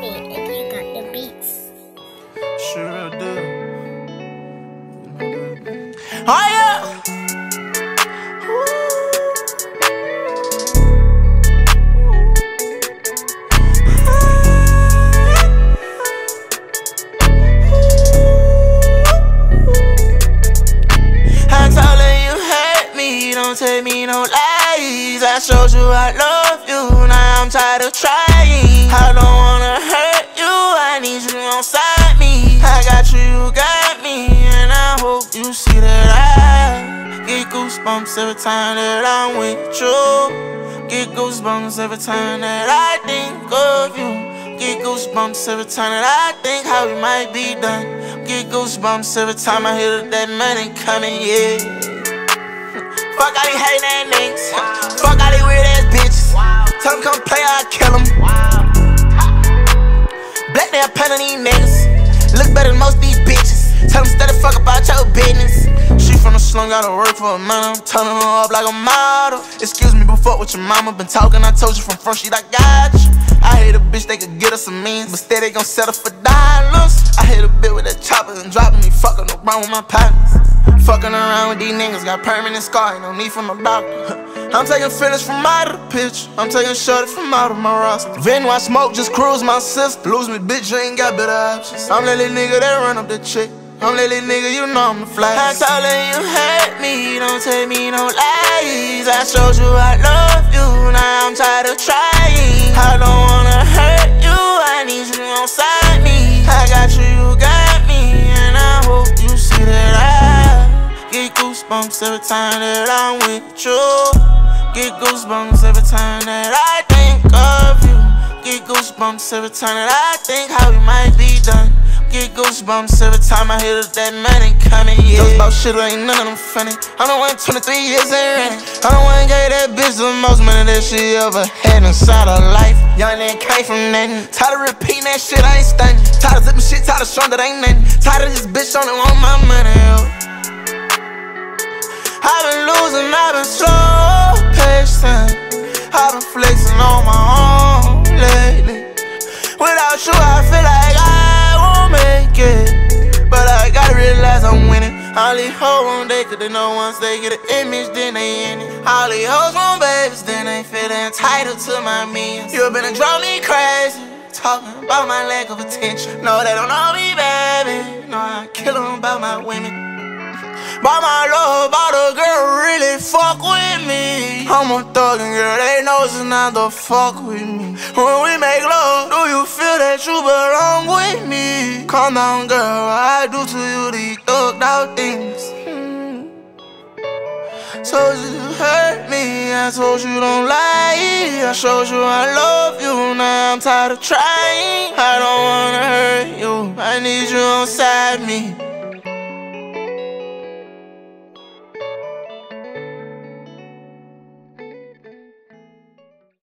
me if you got the beats. Sure I do. Oh yeah! I told her you hate me, don't tell me no lies. I showed you I love you, now I'm tired of trying. I don't wanna hurt you, I need you alongside me. I got you got me, and I hope you see that I get goosebumps every time that I'm with you. Get goosebumps every time that I think of you. Get goosebumps every time that I think how we might be done. Get goosebumps every time I hear that money coming, yeah. Fuck all these hating ass niggas. Fuck all these weird ass bitches. Tell them come play or I kill them. Black nail paint on these niggas. Look better than most of these bitches. Tell them stay the fuck about your business. She from the slum, gotta work for a man. I'm turning her up like a model. Excuse me, but fuck with your mama. Been talking, I told you from front sheet, I got you. I hate a bitch, they could get us some means, but still they gon' settle for dollars. I hit a bit with that chopper and dropping me, fucking around with my partners. Fucking around with these niggas, got permanent scar, ain't no need for my doctor. I'm taking finish from out of the picture, I'm taking shorty from out of my roster. Venue I smoke, just cruise my sister. Lose me, bitch, you ain't got better options. I'm that little nigga that run up the chick. I'm that little nigga, you know I'm the fly. I told her you hate me, don't tell me no lies. I showed you I love you, now I'm tired of trying. I don't wanna hurt you, I need you alongside me. I got you got me, and I hope you see that I get goosebumps every time that I'm with you. Get goosebumps every time that I think of you. Get goosebumps every time that I think how we might be done. Get goosebumps every time I hear that money coming, yeah. Those about shit ain't none of them funny. I'm the one 23 years and running. I'm the one gave that bitch the most money that she ever had inside her life. Young nigga came from nothing. Tired of repeating that shit, I ain't stunning. Tired of zipping shit, tired of showing that ain't nothing. Tired of this bitch on it, want my money, yo. I've been losing, I've been so patient. I've been flexing on my own lately. Without you, I feel like all these hoes won't date, cause they know once they get an image, then they in it. All these hoes want babies, then they feel entitled to my means. You been drove me crazy, talking about my lack of attention. No, they don't know me, baby. No, I kill them about my women. By my love, all the girl really fuck with me. I'm a thuggin' girl, they know it's not the fuck with me. When we make love, do you feel that you belong with me? Come down, girl, I do to you these thugged out things. So you hurt me, I told you don't lie. I showed you I love you, now I'm tired of trying. I don't wanna hurt you, I need you inside me.